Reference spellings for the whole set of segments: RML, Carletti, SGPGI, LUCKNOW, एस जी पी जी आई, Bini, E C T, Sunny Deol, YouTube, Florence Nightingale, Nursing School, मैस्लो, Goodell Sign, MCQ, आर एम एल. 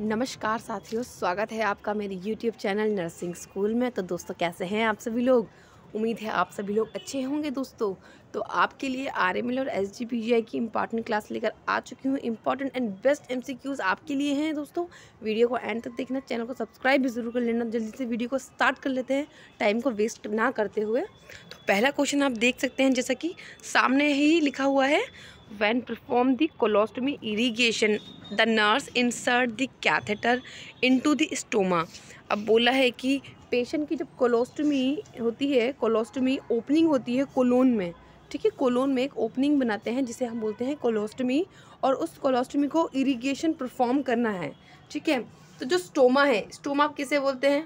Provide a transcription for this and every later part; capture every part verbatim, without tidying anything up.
नमस्कार साथियों, स्वागत है आपका मेरे YouTube चैनल नर्सिंग स्कूल में। तो दोस्तों, कैसे हैं आप सभी लोग? उम्मीद है आप सभी लोग अच्छे होंगे। दोस्तों, तो आपके लिए आर एम एल और एस जी पी जी आई की इम्पॉर्टेंट क्लास लेकर आ चुकी हूँ। Important and best M C Qs आपके लिए हैं। दोस्तों, वीडियो को एंड तक देखना, चैनल को सब्सक्राइब भी ज़रूर कर लेना। जल्दी से वीडियो को स्टार्ट कर लेते हैं, टाइम को वेस्ट ना करते हुए। तो पहला क्वेश्चन आप देख सकते हैं, जैसा कि सामने ही लिखा हुआ है, when perform the colostomy irrigation the nurse insert the catheter into the stoma. अब बोला है कि पेशेंट की जब कोलोस्टोमी होती है, कोलोस्टोमी ओपनिंग होती है कोलोन में, ठीक है, कोलोन में एक ओपनिंग बनाते हैं जिसे हम बोलते हैं कोलोस्टोमी, और उस कोलोस्टोमी को इरीगेशन परफॉर्म करना है, ठीक है। तो जो स्टोमा है, स्टोमा किसे बोलते हैं?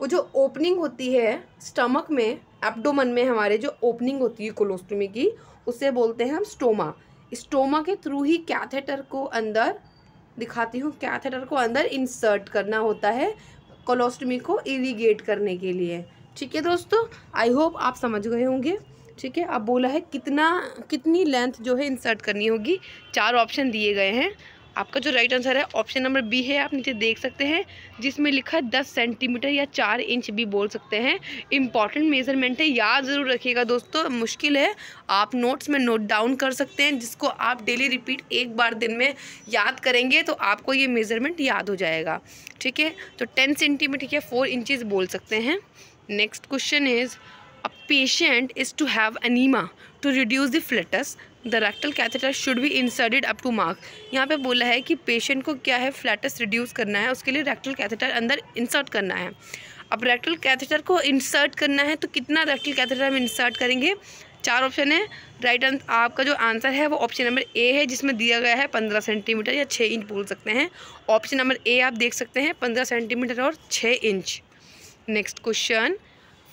वो जो ओपनिंग होती है स्टमक में, एब्डोमन में हमारे जो ओपनिंग होती है कोलोस्टोमी की, उसे बोलते हैं हम स्टोमा। स्टोमा के थ्रू ही कैथेटर को अंदर, दिखाती हूँ, कैथेटर को अंदर इंसर्ट करना होता है कोलोस्टोमी को इरीगेट करने के लिए, ठीक है। दोस्तों, आई होप आप समझ गए होंगे, ठीक है। अब बोला है कितना कितनी लेंथ जो है इंसर्ट करनी होगी, चार ऑप्शन दिए गए हैं। आपका जो राइट आंसर है ऑप्शन नंबर बी है, आप नीचे देख सकते हैं, जिसमें लिखा है दस सेंटीमीटर या चार इंच भी बोल सकते हैं। इम्पॉर्टेंट मेजरमेंट है, याद ज़रूर रखिएगा दोस्तों, मुश्किल है। आप नोट्स में नोट डाउन कर सकते हैं, जिसको आप डेली रिपीट एक बार दिन में याद करेंगे तो आपको ये मेज़रमेंट याद हो जाएगा, ठीक है। तो टेन सेंटीमीटर या फोर इंचेस बोल सकते हैं। Next question is, a patient is to have enema to reduce the flatus the rectal catheter should be inserted up to mark. यहाँ पे बोला है कि पेशेंट को क्या है, फ्लैटस रिड्यूस करना है, उसके लिए रेक्टल कैथेटर अंदर इंसर्ट करना है। अब रेक्टल कैथेटर को इंसर्ट करना है तो कितना रेक्टल कैथेटर हम इंसर्ट करेंगे? चार ऑप्शन है, राइट आंसर आपका जो आंसर है वो ऑप्शन नंबर ए है, जिसमें दिया गया है पंद्रह सेंटीमीटर या छः इंच बोल सकते हैं। ऑप्शन नंबर ए आप देख सकते हैं, पंद्रह सेंटीमीटर और छः इंच। Next question,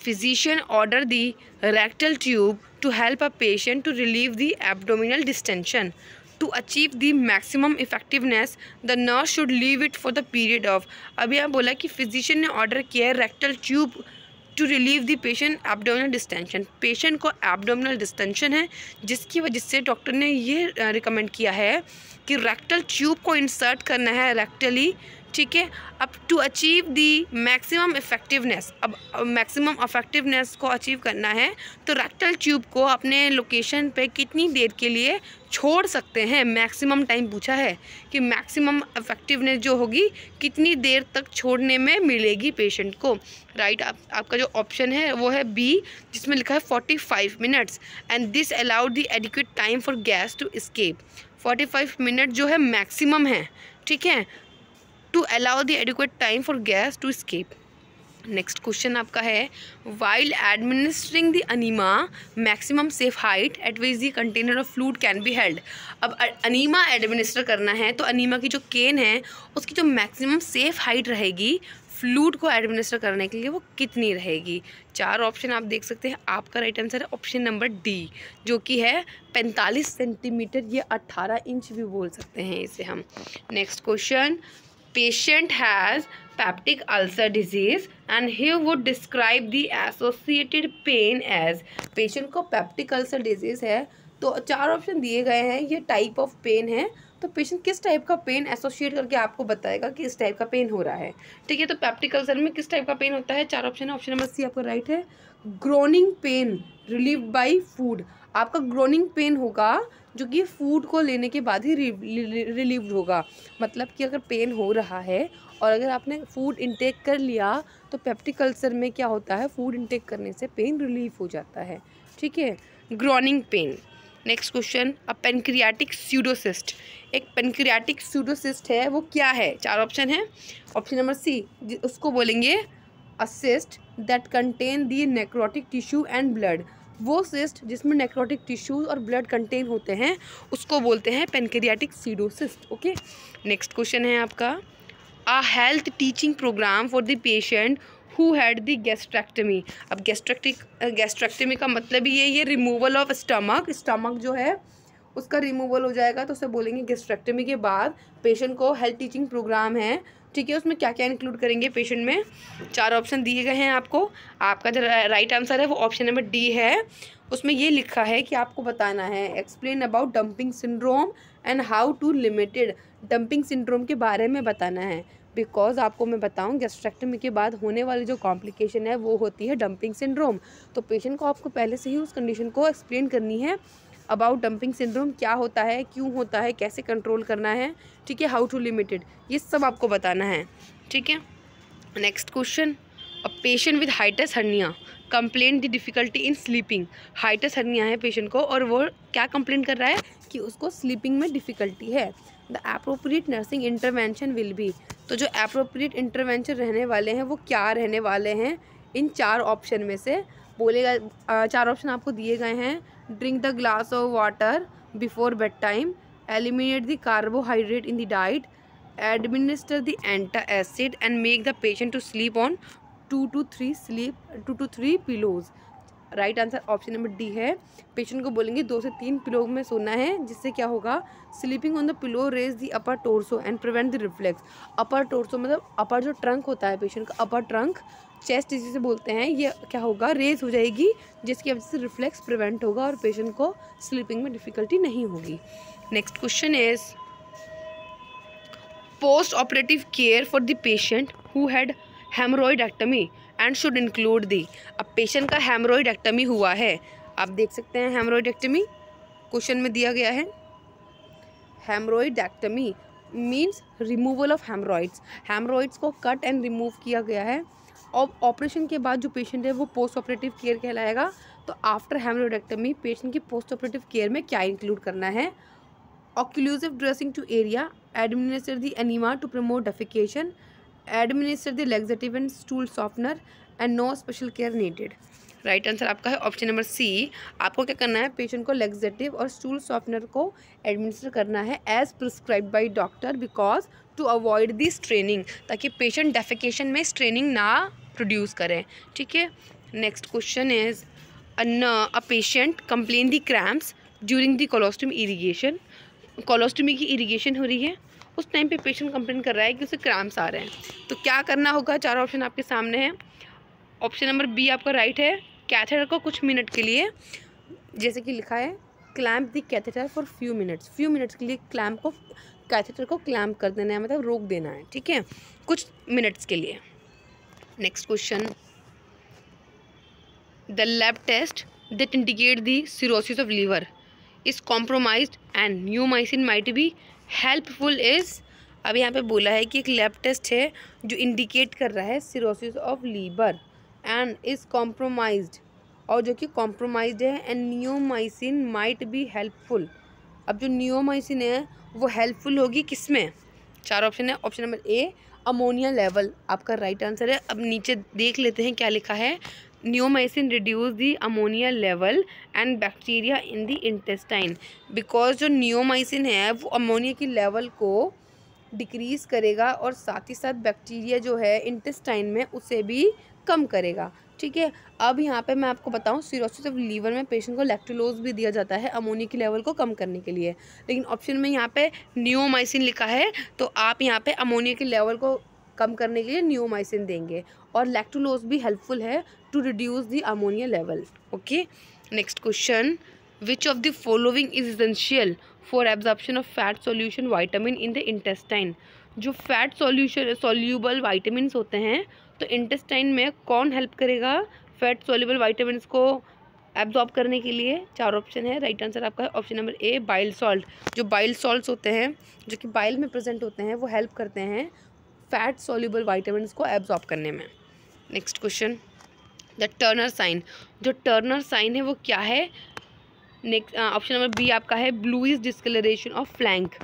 physician order the rectal tube to help a patient to relieve the abdominal distension to achieve the maximum effectiveness the nurse should leave it for the period of। अभी यहाँ बोला कि physician ने order किया है rectal tube to relieve the patient abdominal distension, patient को abdominal distension है, जिसकी वजह से डॉक्टर ने ये रिकमेंड किया है कि रेक्टल ट्यूब को इंसर्ट करना है रेक्टली, ठीक है, अब to achieve the maximum effectiveness. अब मैक्सिमम इफेक्टिवनेस को अचीव करना है तो रेक्टल ट्यूब को अपने लोकेशन पे कितनी देर के लिए छोड़ सकते हैं, मैक्सिमम टाइम पूछा है कि मैक्सिमम इफेक्टिवनेस जो होगी कितनी देर तक छोड़ने में मिलेगी पेशेंट को। राइट आप, आपका जो ऑप्शन है वो है बी, जिसमें लिखा है forty five minutes and this allowed the adequate time for gas to escape. Forty five minute जो है मैक्सिमम है, ठीक है, to allow the adequate time for gas to escape. Next question आपका है, while administering the enema maximum safe height at which the container of fluid can be held. अब enema administer करना है तो अनीमा की जो केन है उसकी जो मैक्सिमम सेफ हाइट रहेगी फ्लूइड को एडमिनिस्टर करने के लिए वो कितनी रहेगी? चार ऑप्शन आप देख सकते हैं, आपका राइट आंसर है ऑप्शन नंबर डी, जो कि है पैंतालीस सेंटीमीटर या अट्ठारह इंच भी बोल सकते हैं इसे हम। Next question, patient has peptic ulcer disease and he would describe the associated pain as। patient को peptic ulcer disease है तो चार option दिए गए हैं, ये type of pain है तो patient किस type का pain associate करके आपको बताएगा कि इस type का pain हो रहा है, ठीक है। तो peptic ulcer में किस type का pain होता है? चार option है, option नंबर सी आपका right है, groaning pain relieved by food। आपका ग्रोनिंग पेन होगा जो कि फूड को लेने के बाद ही रिलीव्ड होगा, मतलब कि अगर पेन हो रहा है और अगर आपने फूड इंटेक कर लिया तो पेप्टिक अल्सर में क्या होता है, फूड इंटेक करने से पेन रिलीफ हो जाता है, ठीक है, groaning pain. Next question, a pancreatic pseudocyst. एक पेनक्रियाटिक स्यूडोसिस्ट है वो क्या है? चार ऑप्शन है, ऑप्शन नंबर सी उसको बोलेंगे a cyst that contain the necrotic tissue and blood. वो सिस्ट जिसमें नेक्रोटिक टिश्यूज और ब्लड कंटेन होते हैं उसको बोलते हैं pancreatic pseudocyst, okay. Next question है आपका, a health teaching program for the patient who had the gastrectomy. अब गैस्ट्रेक्टिक गैस्ट्रेक्टमी का मतलब ही यही है, रिमूवल ऑफ स्टमक, स्टमक जो है उसका रिमूवल हो जाएगा तो उसे बोलेंगे गैस्ट्रेक्टमी। के बाद पेशेंट को हेल्थ टीचिंग प्रोग्राम है, ठीक है, उसमें क्या क्या इंक्लूड करेंगे पेशेंट में? चार ऑप्शन दिए गए हैं आपको, आपका जो राइट आंसर है वो ऑप्शन नंबर डी है, उसमें ये लिखा है कि आपको बताना है explain about dumping syndrome and how to limited, dumping syndrome के बारे में बताना है। बिकॉज आपको मैं बताऊं गैस्ट्रेक्टमी के बाद होने वाली जो कॉम्प्लिकेशन है वो होती है डंपिंग सिंड्रोम। तो पेशेंट को आपको पहले से ही उस कंडीशन को एक्सप्लेन करनी है अबाउट डंपिंग सिंड्रोम, क्या होता है, क्यों होता है, कैसे कंट्रोल करना है, ठीक है, हाउ टू लिमिटेड, ये सब आपको बताना है, ठीक है। Next question, a patient with hiatus hernia complain the difficulty in sleeping. Hiatus hernia है पेशेंट को और वो क्या कंप्लेन कर रहा है कि उसको स्लीपिंग में डिफ़िकल्टी है। The appropriate nursing intervention will be, तो जो एप्रोप्रिएट इंटरवेंशन रहने वाले हैं वो क्या रहने वाले हैं इन चार ऑप्शन में से बोलेगा। चार ऑप्शन आपको दिए गए हैं, drink the glass of water before bed time, eliminate the carbohydrate in the diet, administer the antacid and make the patient to sleep on two to three sleep two to three pillows. Right answer option number D है। Patient को बोलेंगे दो से तीन pillow में सोना है, जिससे क्या होगा, sleeping on the pillow raise the upper torso and prevent the reflex. Upper torso मतलब अपर जो ट्रंक होता है पेशेंट का, अपर ट्रंक, चेस्ट जिसे बोलते हैं, ये क्या होगा, रेज हो जाएगी, जिसकी वजह से रिफ्लेक्स प्रिवेंट होगा और पेशेंट को स्लीपिंग में डिफ़िकल्टी नहीं होगी। Next question is post operative care for the patient who had haemorrhoidectomy and should include the. अब पेशेंट का हेमोरॉइडेक्टमी हुआ है, आप देख सकते हैं हेमोरॉइडेक्टमी क्वेश्चन में दिया गया है। Haemorrhoidectomy means removal of haemorrhoids, haemorrhoids को कट एंड रिमूव किया गया है। और ऑपरेशन के बाद जो पेशेंट है वो पोस्ट ऑपरेटिव केयर कहलाएगा। तो आफ्टर हेमोरॉइडेक्टमी पेशेंट की पोस्ट ऑपरेटिव केयर में क्या इंक्लूड करना है, occlusive dressing to area, administer the enema to promote defecation, administer the laxative and stool softener and no special care needed. Right answer आपका है option number सी। आपको क्या करना है, पेशेंट को लैक्सेटिव और स्टूल सॉफ्टनर को एडमिनिस्टर करना है as prescribe by doctor, because to avoid the straining, ताकि पेशेंट डेफिकेशन में स्ट्रेनिंग ना प्रोड्यूस करें, ठीक है। Next question is a patient complain the cramps during the कोलोस्टम irrigation. Colostomy की इरीगेशन हो रही है उस टाइम पे पेशेंट कंप्लेन कर रहा है कि उसे क्रैम्प्स आ रहे हैं, तो क्या करना होगा, चार ऑप्शन आपके सामने हैं। ऑप्शन नंबर बी आपका राइट है, कैथेटर को कुछ मिनट के लिए, जैसे कि लिखा है clamp the catheter for few minutes, few minutes के लिए क्लैम्प को, कैथेटर को क्लैम्प कर देना है, मतलब रोक देना है, ठीक है, कुछ मिनट्स के लिए। Next question, the lab test that indicate the cirrhosis of liver is compromised and neomycin might be helpful is. अब यहाँ पे बोला है कि एक लैब टेस्ट है जो इंडिकेट कर रहा है cirrhosis of liver and is compromised, और जो कि कॉम्प्रोमाइज्ड है, and neomycin might be helpful. अब जो नियोमाइसिन है वो हेल्पफुल होगी किसमें, चार ऑप्शन है। Option number A ammonia level आपका राइट आंसर है। अब नीचे देख लेते हैं क्या लिखा है, neomycin reduce the ammonia level and bacteria in the intestine, because जो नियोमाइसिन है वो अमोनिया की लेवल को डिक्रीज़ करेगा और साथ ही साथ बैक्टीरिया जो है इंटेस्टाइन में उसे भी कम करेगा, ठीक है। अब यहाँ पे मैं आपको बताऊँ सिरोसिस ऑफ लीवर में पेशेंट को लैक्टुलोज भी दिया जाता है अमोनिया की लेवल को कम करने के लिए, लेकिन ऑप्शन में यहाँ पे नियोमाइसिन लिखा है, तो आप यहाँ पे अमोनिया की लेवल को कम करने के लिए नियोमाइसिन देंगे, और लैक्टुलोज भी हेल्पफुल है to reduce the ammonia level, okay. Next question, which of the following is essential for absorption of fat solution vitamin in the intestine. जो फैट सॉल्यूशन सॉल्यूबल विटामिन होते हैं, तो इंटेस्टाइन में कौन हेल्प करेगा fat soluble vitamin को absorb करने के लिए, चार ऑप्शन है। राइट आंसर आपका है option number A bile salt. जो बाइल सॉल्ट्स होते हैं जो कि बाइल में प्रेजेंट होते हैं वो हेल्प करते हैं फैट सॉल्यूबल विटामिन को एब्जॉर्ब करने में। Next question, the Turner sign. जो टर्नर साइन है वो क्या है, नेक्स्ट ऑप्शन नंबर बी आपका है bluish discolouration of flank.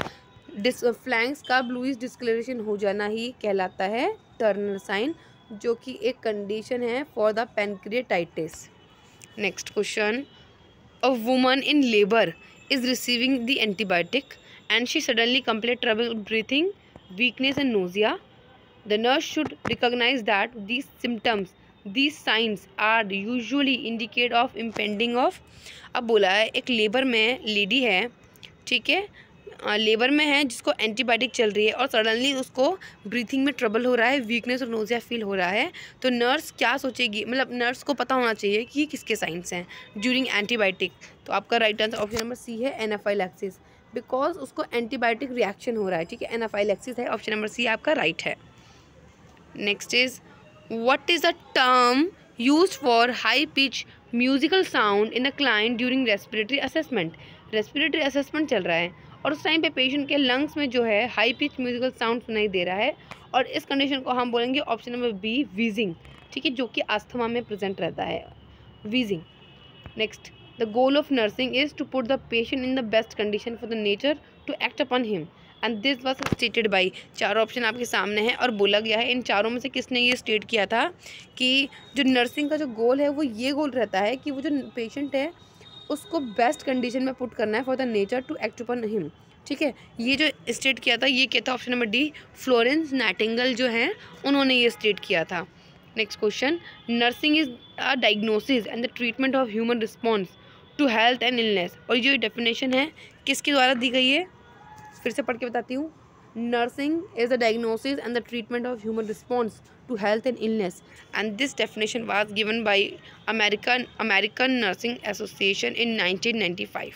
This flanks का ब्लूइश डिस्कलरेशन हो जाना ही कहलाता है टर्नर साइन, जो कि एक कंडीशन है for the pancreatitis. Next question, a woman in labour is receiving the antibiotic and she suddenly complain trouble breathing, weakness and nausea. The nurse should recognize that these symptoms, these signs are usually indicate of impending of। अब बोला है एक labour में lady है, ठीक है, labour में है जिसको एंटीबायोटिक चल रही है और सडनली उसको ब्रीथिंग में ट्रबल हो रहा है, वीकनेस और नोजिया फील हो रहा है, तो नर्स क्या सोचेगी, मतलब नर्स को पता होना चाहिए कि किसके साइंस हैं ड्यूरिंग एंटीबायोटिक। तो आपका right answer option number C है एनाफाइलैक्सिस, बिकॉज उसको एंटीबायोटिक रिएक्शन हो रहा है। ठीक है, एनाफाइलैक्सिस है, ऑप्शन नंबर सी आपका राइट है। Next is what is the term use for high pitch musical sound in a client during respiratory assessment. Respiratory assessment चल रहा है और उस टाइम पे पेशेंट के लंग्स में जो है हाई पिच म्यूजिकल साउंड सुनाई दे रहा है और इस कंडीशन को हम बोलेंगे ऑप्शन नंबर बी वीजिंग। ठीक है, जो कि अस्थमा में प्रेजेंट रहता है, wheezing. Next, the goal of nursing is to put the patient in the best condition for the nature to act upon him and this was stated by. चारों option आपके सामने हैं और बोला गया है इन चारों में से किसने ये स्टेट किया था कि जो नर्सिंग का जो गोल है वो ये गोल रहता है कि वो जो पेशेंट है उसको बेस्ट कंडीशन में पुट करना है for the nature to act upon him. ठीक है, ये जो स्टेट किया था ये क्या था, option number D Florence Nightingale जो है उन्होंने ये स्टेट किया था। Next question, nursing is a diagnosis and the treatment of human response to health and illness. और ये डेफिनेशन है किसके द्वारा दी गई है, फिर से पढ़ के बताती हूँ। Nursing is the diagnosis and the treatment of human response to health and illness and this definition was given by American American Nursing Association in nineteen ninety five.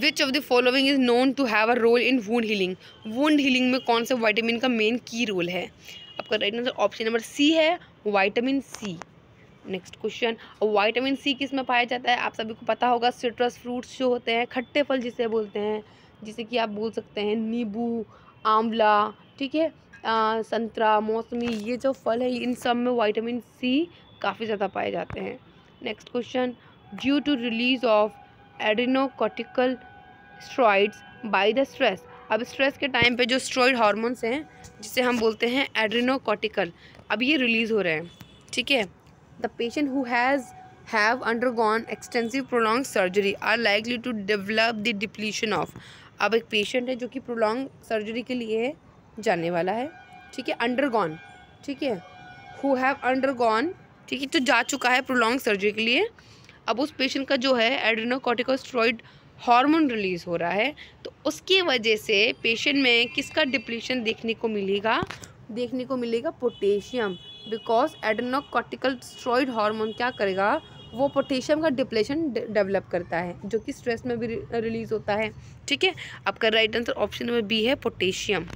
Which of the following is known to have a role in wound healing. Wound healing में कौन सा vitamin का main की role है, आपका right answer option number C है vitamin C. Next question, vitamin C किस में पाया जाता है, आप सभी को पता होगा सिट्रस फ्रूट्स जो होते हैं, खट्टे फल जिसे बोलते हैं, जैसे कि आप बोल सकते हैं नींबू, आंवला, ठीक है, संतरा, मौसमी, ये जो फल है इन सब में विटामिन सी काफ़ी ज़्यादा पाए जाते हैं। Next question, due to release of adrenocortical steroids by the stress. अब स्ट्रेस के टाइम पे जो स्ट्रॉइड हार्मोन्स हैं जिसे हम बोलते हैं एड्रेनोकॉर्टिकल, अब ये रिलीज़ हो रहे हैं। ठीक है, the patient who has have undergone extensive prolong surgery are likely to develop the depletion of. अब एक पेशेंट है जो कि प्रोलॉन्ग सर्जरी के लिए जाने वाला है, ठीक है, अंडरगॉन, ठीक है, हु हैव अंडरगॉन, ठीक है, तो जा चुका है प्रोलॉन्ग सर्जरी के लिए। अब उस पेशेंट का जो है एड्रेनोकॉर्टिकोस्टेरॉइड हार्मोन रिलीज़ हो रहा है, तो उसकी वजह से पेशेंट में किसका डिप्लीशन देखने को मिलेगा, देखने को मिलेगा potassium, because adrenocortical steroid hormone क्या करेगा, वो पोटेशियम का डिप्लेशन डेवलप करता है जो कि स्ट्रेस में भी रिलीज़ होता है। ठीक है, आपका right answer option number B है potassium.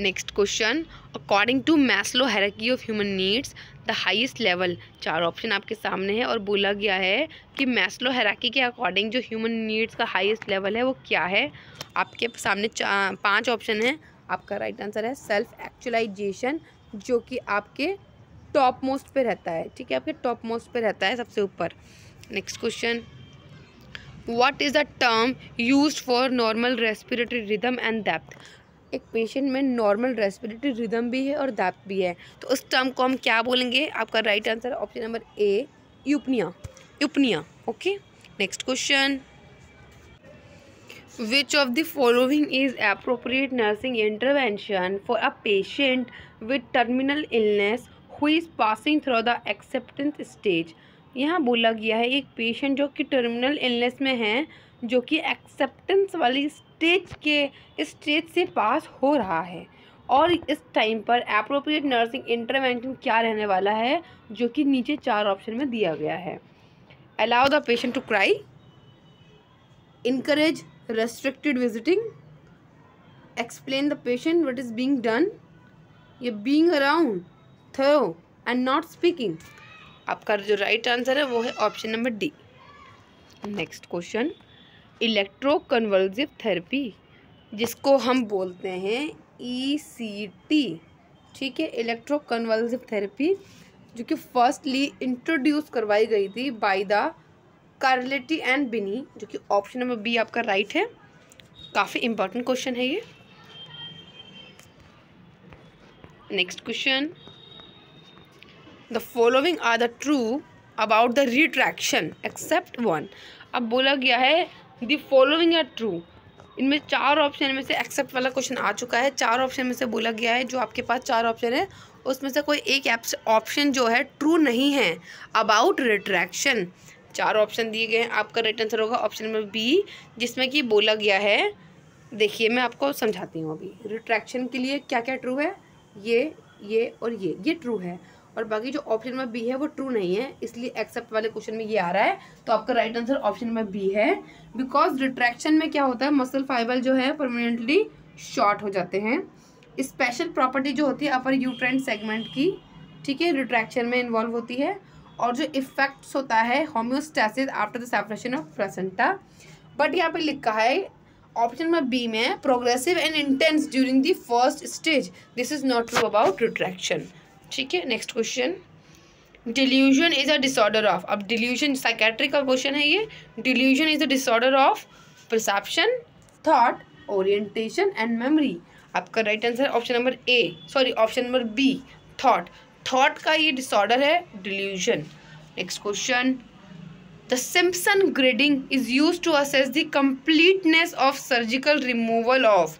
Next question, according to मैस्लो hierarchy of human needs the highest level. चार ऑप्शन आपके सामने है और बोला गया है कि मैस्लो हायरार्की के अकॉर्डिंग जो ह्यूमन नीड्स का हाईएस्ट लेवल है वो क्या है। आपके सामने पाँच ऑप्शन हैं, आपका राइट आंसर है सेल्फ एक्चुअलाइजेशन, जो कि आपके टॉप मोस्ट पे रहता है। ठीक है, आपके टॉप मोस्ट पे रहता है, सबसे ऊपर। Next question, what is the term used for normal respiratory rhythm and depth. एक पेशेंट में नॉर्मल रेस्पिरेटरी रिदम भी है और डेप्थ भी है, तो उस टर्म को हम क्या बोलेंगे, आपका right answer option number A eupnoea, eupnoea. Okay, next question, Which of the following is appropriate nursing intervention for a patient with terminal illness who is passing through the acceptance stage? यहाँ बोला गया है एक patient जो कि terminal illness में है, जो कि acceptance वाली stage के स्टेज से पास हो रहा है और इस टाइम पर appropriate nursing intervention क्या रहने वाला है, जो कि नीचे चार ऑप्शन में दिया गया है। Allow the patient to cry, encourage restricted visiting, explain the patient what is being done, ये being around, throw and not speaking। आपका जो right answer है वो है option number D। Next question, electroconvulsive therapy, जिसको हम बोलते हैं E C T, ठीक है, electroconvulsive therapy, जो कि firstly introduce करवाई गई थी by the कार्लेटी एंड बिनी, जो कि ऑप्शन नंबर बी आपका राइट है। काफ़ी इंपॉर्टेंट क्वेश्चन है ये। Next question, the following are the true about the retraction except one. अब बोला गया है द फॉलोइंग आर ट्रू, इनमें चार ऑप्शन में से एक्सेप्ट वाला क्वेश्चन आ चुका है। चार ऑप्शन में से बोला गया है, जो आपके पास चार ऑप्शन है उसमें से कोई एक ऑप्शन जो है ट्रू नहीं है अबाउट रिट्रैक्शन, चार ऑप्शन दिए गए हैं। आपका राइट आंसर होगा ऑप्शन नंबर बी, जिसमें कि बोला गया है, देखिए मैं आपको समझाती हूँ अभी, रिट्रैक्शन के लिए क्या क्या ट्रू है, ये ये और ये ये ट्रू है, और बाकी जो ऑप्शन नंबर बी है वो ट्रू नहीं है, इसलिए एक्सेप्ट वाले क्वेश्चन में ये आ रहा है। तो आपका right answer option number B है, बिकॉज रिट्रैक्शन में क्या होता है, मसल फाइबर जो है परमानेंटली शॉर्ट हो जाते हैं, स्पेशल प्रॉपर्टी जो होती है अपर यूट्राइन सेगमेंट की, ठीक है, रिट्रैक्शन में इन्वॉल्व होती है, और जो इफेक्ट्स होता है homeostasis after the separation of placenta. But यहाँ पे लिखा है ऑप्शन नंबर बी में progressive and intense during the first stage, this is not true about retraction. ठीक है, next question, delusion is a disorder of, अब डिल्यूजन साइकेट्रिक का question है ये, delusion is a disorder of perception, thought, orientation and memory. आपका right answer option number A, sorry option number B, thought, thought का ये disorder है, delusion. Next question, the Simpson grading is use to assess the completeness of surgical removal of,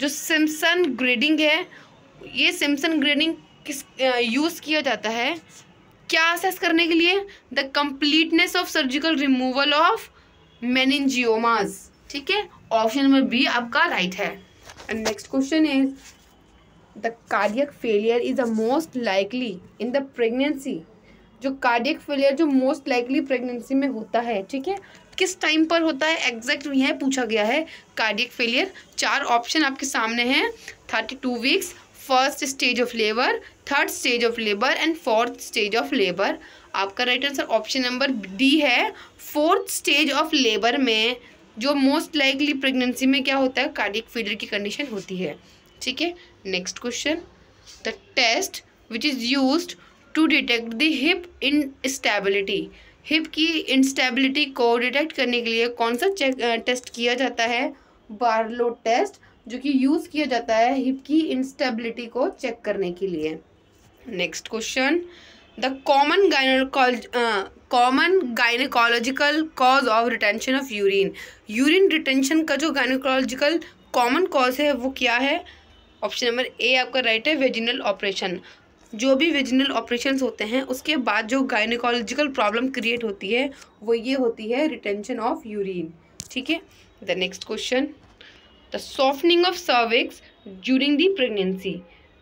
जो Simpson grading है, ये Simpson grading किस use किया जाता है, क्या असेस करने के लिए, the completeness of surgical removal of meningiomas. ठीक है, ऑप्शन नंबर बी आपका राइट है। And next question is the cardiac failure is the most likely in the pregnancy, जो कार्डियक फेलियर जो मोस्ट लाइकली प्रेगनेंसी में होता है, ठीक है, किस टाइम पर होता है, एग्जैक्ट यह पूछा गया है कार्डियक फेलियर। चार ऑप्शन आपके सामने हैं, thirty two weeks, first stage of labour, third stage of labour and fourth stage of labour. आपका right answer option number D है, फोर्थ स्टेज ऑफ लेबर में जो मोस्ट लाइकली प्रेगनेंसी में क्या होता है, कार्डियक फेलियर की कंडीशन होती है। ठीक है, next question, the test which is used to detect the hip instability, hip की इंस्टेबिलिटी को डिटेक्ट करने के लिए कौन सा चेक टेस्ट किया जाता है, बार्लो टेस्ट, जो कि यूज़ किया जाता है हिप की इंस्टेबिलिटी को चेक करने के लिए। Next question, the common gynaecolog common gynaecological cause of retention of urine, urine retention का जो गायनेकोलॉजिकल कॉमन कॉज है वो क्या है, ऑप्शन नंबर ए आपका राइट है, वेजिनल ऑपरेशन, जो भी वेजिनल ऑपरेशंस होते हैं उसके बाद जो गायनेकोलॉजिकल प्रॉब्लम क्रिएट होती है वो ये होती है, रिटेंशन ऑफ यूरिन। ठीक है, the next question, the softening of cervix during the pregnancy,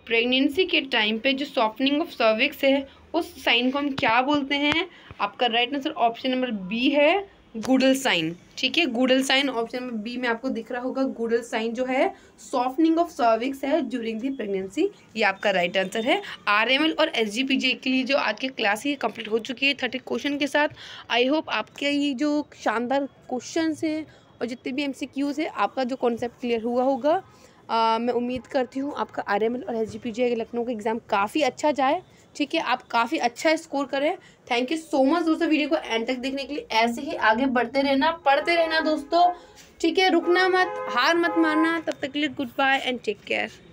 pregnancy के टाइम पे जो सॉफ्टनिंग ऑफ सर्विक्स है उस साइन को हम क्या बोलते हैं, आपका right answer option number B है, गुडल साइन। ठीक है, Goodell sign option number B में आपको दिख रहा होगा, गुडल साइन जो है सॉफ्टनिंग ऑफ सर्विक्स है ड्यूरिंग दी प्रेगनेंसी, ये आपका राइट आंसर है। आरएमएल और एसजीपीजीआई के लिए जो आज की क्लास ये कंप्लीट हो चुकी है थर्टी क्वेश्चन के साथ। आई होप आपके ये जो शानदार क्वेश्चन हैं और जितने भी एमसीक्यूज़ है आपका जो कॉन्सेप्ट क्लियर हुआ होगा। आ, मैं उम्मीद करती हूँ आपका आरएमएल और एसजीपीजीआई के लखनऊ का एग्ज़ाम काफ़ी अच्छा जाए। ठीक है, आप काफ़ी अच्छा स्कोर करें। थैंक यू सो मच दोस्तों, वीडियो को एंड तक देखने के लिए। ऐसे ही आगे बढ़ते रहना, पढ़ते रहना दोस्तों। ठीक है, रुकना मत, हार मत मानना। तब तक के लिए good bye and take care.